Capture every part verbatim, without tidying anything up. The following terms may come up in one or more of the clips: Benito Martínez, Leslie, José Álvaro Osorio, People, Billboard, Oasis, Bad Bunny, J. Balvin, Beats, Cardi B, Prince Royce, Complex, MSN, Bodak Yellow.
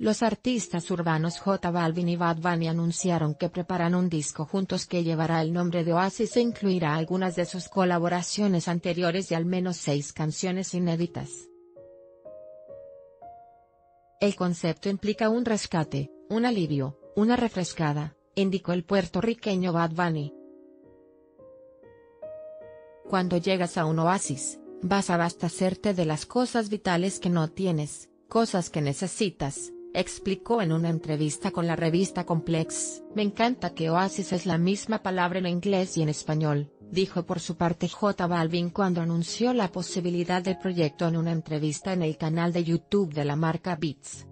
Los artistas urbanos J Balvin y Bad Bunny anunciaron que preparan un disco juntos que llevará el nombre de Oasis e incluirá algunas de sus colaboraciones anteriores y al menos seis canciones inéditas. El concepto implica un rescate, un alivio, una refrescada, indicó el puertorriqueño Bad Bunny. Cuando llegas a un oasis, vas a abastecerte de las cosas vitales que no tienes, cosas que necesitas, explicó en una entrevista con la revista Complex. Me encanta que oasis es la misma palabra en inglés y en español, dijo por su parte J Balvin cuando anunció la posibilidad del proyecto en una entrevista en el canal de YouTube de la marca Beats.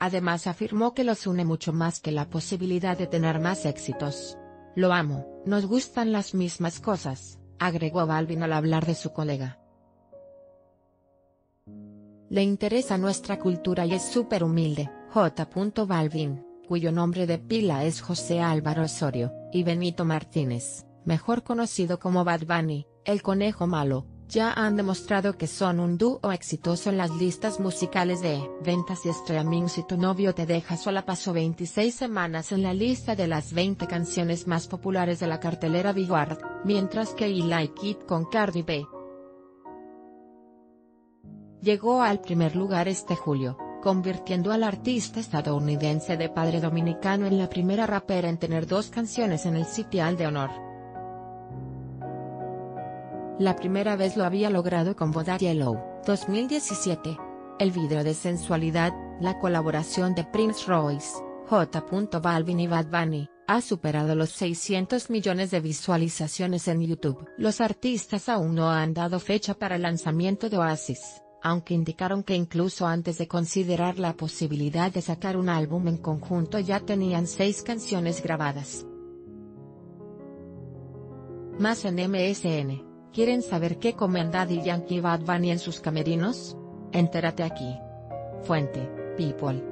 Además afirmó que los une mucho más que la posibilidad de tener más éxitos. Lo amo, nos gustan las mismas cosas, agregó Balvin al hablar de su colega. Le interesa nuestra cultura y es súper humilde. J. Balvin, cuyo nombre de pila es José Álvaro Osorio, y Benito Martínez, mejor conocido como Bad Bunny, el Conejo Malo, ya han demostrado que son un dúo exitoso en las listas musicales de ventas y streaming. Si tu novio te deja sola pasó veintiséis semanas en la lista de las veinte canciones más populares de la cartelera Billboard, mientras que I Like It con Cardi B llegó al primer lugar este julio, convirtiendo al artista estadounidense de padre dominicano en la primera rapera en tener dos canciones en el sitial de honor. La primera vez lo había logrado con Bodak Yellow, dos mil diecisiete. El video de Sensualidad, la colaboración de Prince Royce, J. Balvin y Bad Bunny, ha superado los seiscientos millones de visualizaciones en YouTube. Los artistas aún no han dado fecha para el lanzamiento de Oasis, aunque indicaron que incluso antes de considerar la posibilidad de sacar un álbum en conjunto ya tenían seis canciones grabadas. Más en M S N. ¿Quieren saber qué comen Daddy Yankee y Bad Bunny en sus camerinos? Entérate aquí. Fuente: People.